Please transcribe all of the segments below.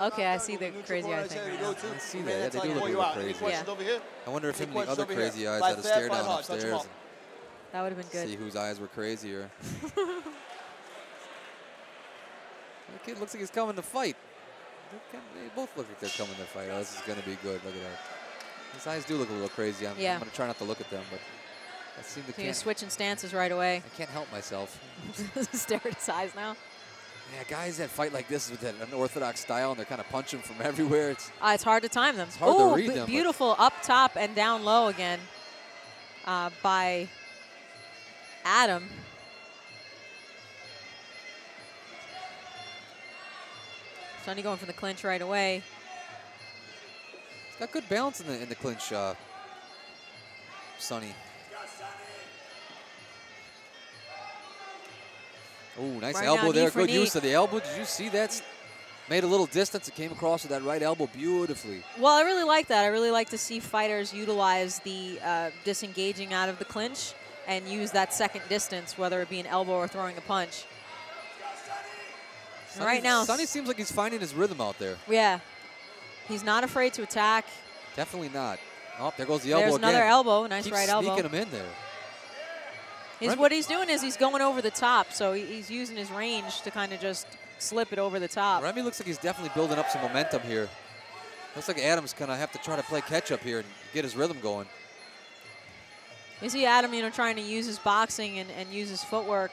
Okay, I see the crazy eye thing right now. I see that. Yeah, they do look a little crazy. Yeah. I wonder if him and the other crazy eyes had a stare down upstairs. That would have been good. See whose eyes were crazier. That kid looks like he's coming to fight. They both look like they're coming to fight. Oh, this is going to be good. Look at that. His eyes do look a little crazy. I'm going to try not to look at them, but I seem to You're switching stances right away. I can't help myself. Stare at his eyes now. Yeah, guys that fight like this with that unorthodox style and they're kind of punching from everywhere. It's hard to time them. It's hard to read them. Beautiful up top and down low again by Adam. Sonny going for the clinch right away. He's got good balance in the clinch, Sonny. Oh, nice elbow there. Good use of the elbow. Did you see that? Made a little distance. It came across with that right elbow beautifully. Well, I really like that. I really like to see fighters utilize the disengaging out of the clinch and use that second distance, whether it be an elbow or throwing a punch. Right now, Sonny seems like he's finding his rhythm out there. Yeah. He's not afraid to attack. Definitely not. Oh, there goes the elbow again. There's another elbow. Nice right elbow. Keeps sneaking him in there. What he's doing is he's going over the top, so he's using his range to kind of just slip it over the top. Remy looks like he's definitely building up some momentum here. Looks like Adam's going to have to try to play catch-up here and get his rhythm going. You see Adam, trying to use his boxing and use his footwork,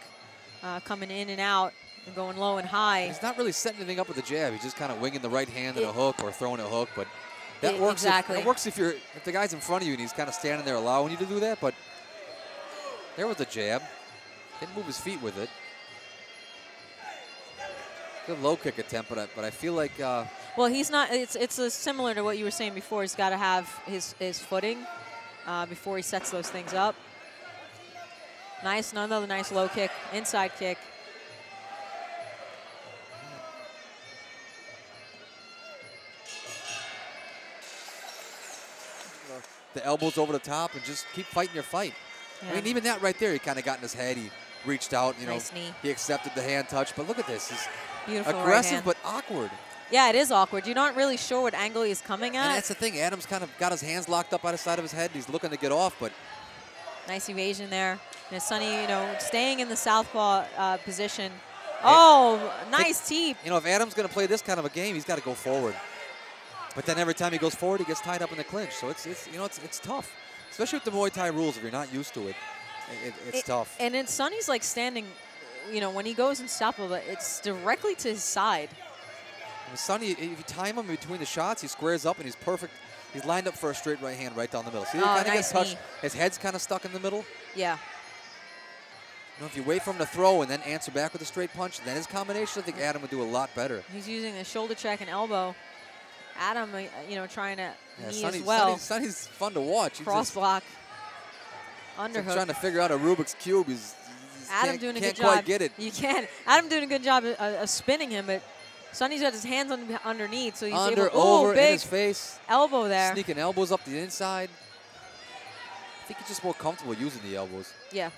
coming in and out and going low and high. He's not really setting anything up with the jab. He's just kind of winging the right hand and a hook or throwing a hook, but that works. Exactly. It works if the guy's in front of you and he's kind of standing there allowing you to do that, but there was a jab. Didn't move his feet with it. Good low kick attempt, but I feel like. Well, he's not. It's similar to what you were saying before. He's got to have his footing before he sets those things up. Nice, another nice low kick, inside kick. The elbows over the top and just keep fighting your fight. Yeah. I mean, even that right there, he kind of got in his head. He reached out, nice knee. He accepted the hand touch. But look at this. He's beautiful aggressive but awkward. Yeah, it is awkward. You're not really sure what angle he's coming at. And that's the thing. Adam's kind of got his hands locked up by the side of his head. He's looking to get off, but. Nice evasion there. And Sonny, staying in the southpaw position. Oh, nice teep. If Adam's going to play this kind of a game, he's got to go forward. But then every time he goes forward, he gets tied up in the clinch. So it's tough. Especially with the Muay Thai rules, if you're not used to it, it's tough. And then Sonny's like standing, when he goes in southpaw, it's directly to his side. And Sonny, if you time him between the shots, he squares up and he's perfect. He's lined up for a straight right hand right down the middle. See, he kind of gets touched. His head's kind of stuck in the middle. Yeah. If you wait for him to throw and then answer back with a straight punch, then his combination, I think Adam would do a lot better. He's using the shoulder check and elbow. Adam, trying to knee as well. Sonny's fun to watch. Cross block, underhook. Trying to figure out a Rubik's Cube. Adam doing a good job. Can't quite get it. You can't. Adam doing a good job of spinning him, but Sonny's got his hands underneath, so he's able. Over in his face. Elbow there. Sneaking elbows up the inside. I think he's just more comfortable using the elbows. Yeah.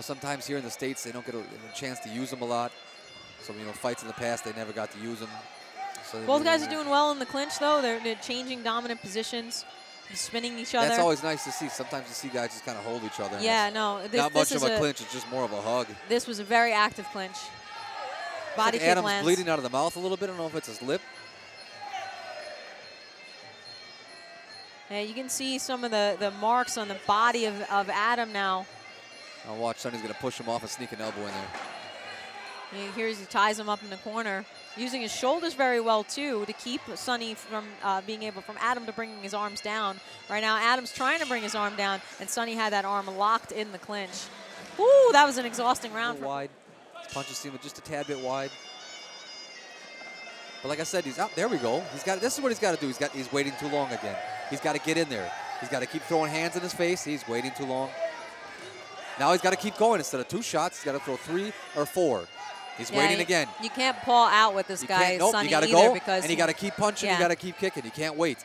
Sometimes here in the States they don't get a chance to use them a lot. So fights in the past they never got to use them. So both guys are doing well in the clinch, though. They're changing dominant positions, spinning each other. That's always nice to see. Sometimes you see guys just kind of hold each other. Yeah, no. Not much of a clinch. It's just more of a hug. This was a very active clinch. Body kick lands. Adam's bleeding out of the mouth a little bit. I don't know if it's his lip. Yeah, you can see some of the marks on the body of Adam now. I'll watch. Sonny's going to push him off and sneak an elbow in there. Here he ties him up in the corner, using his shoulders very well too to keep Sonny from Adam to bringing his arms down. Right now, Adam's trying to bring his arm down, and Sonny had that arm locked in the clinch. Ooh, that was an exhausting round. Wide, punches seem just a tad bit wide. But like I said, he's out. There we go. He's got. This is what he's got to do. He's waiting too long again. He's got to get in there. He's got to keep throwing hands in his face. He's waiting too long. Now he's got to keep going. Instead of two shots, he's got to throw three or four. He's waiting again. You can't paw out with this guy, Sonny, either. And you got to keep punching. You got to keep kicking. You can't wait.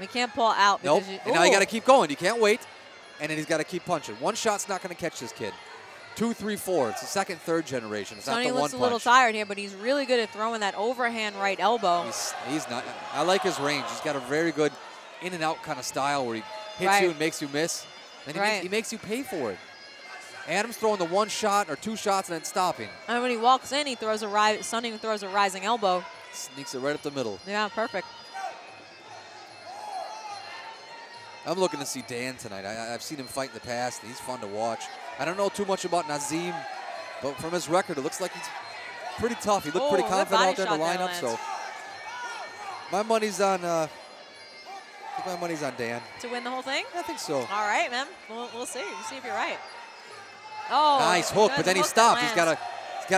We can't paw out. Because and now you got to keep going. You can't wait. And then he's got to keep punching. One shot's not going to catch this kid. Two, three, four. It's the second, third generation. It's not the one punch. Sonny looks a little tired here, but he's really good at throwing that overhand right elbow. He's not. I like his range. He's got a very good in and out kind of style where he hits you and makes you miss. And he makes you pay for it. Adam's throwing the one shot or two shots and then stopping. And when he walks in, he throws a Sonny throws a rising elbow. Sneaks it right up the middle. Yeah, perfect. I'm looking to see Dan tonight. I've seen him fight in the past. He's fun to watch. I don't know too much about Nazim, but from his record, it looks like he's pretty tough. He looked pretty confident out there in the lineup. So my money's on Dan. To win the whole thing? I think so. All right, man. We'll see. We'll see if you're right. Oh, nice hook, but then he stopped. He's got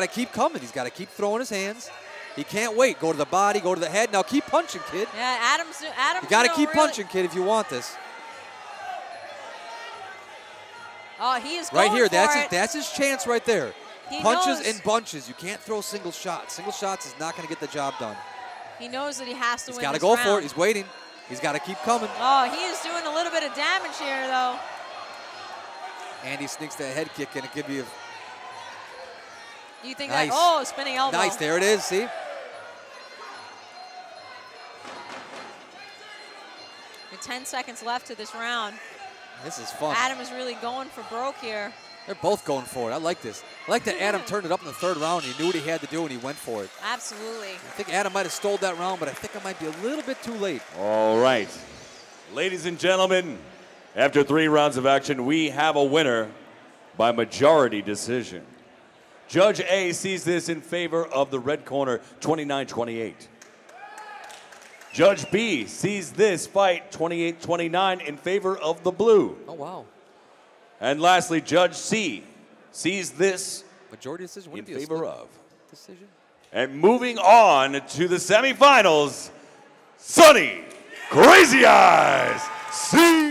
to keep coming. He's got to keep throwing his hands. He can't wait. Go to the body. Go to the head. Now keep punching, kid. Yeah, Adam's you got to keep punching, kid, if you want this. Oh, he is going right here. That's his chance right there. He punches in bunches. You can't throw single shots. Single shots is not going to get the job done. He knows that he has to win. He's got to go for it. He's waiting. He's got to keep coming. Oh, he is doing a little bit of damage here, though. And he sneaks that head kick, and it could be a. You think nice. Oh, spinning elbow. Nice. There it is. See. With 10 seconds left to this round. This is fun. Adam is really going for broke here. They're both going for it. I like this. I like that Adam turned it up in the third round. He knew what he had to do, and he went for it. Absolutely. I think Adam might have stole that round, but I think it might be a little bit too late. All right. Ladies and gentlemen, after 3 rounds of action, we have a winner by majority decision. Judge A sees this in favor of the red corner, 29-28. Judge B sees this fight 28-29 in favor of the blue. Oh, wow. And lastly, Judge C sees this majority decision in favor of. Decision. And moving on to the semifinals, Sonny Crazy Eyes.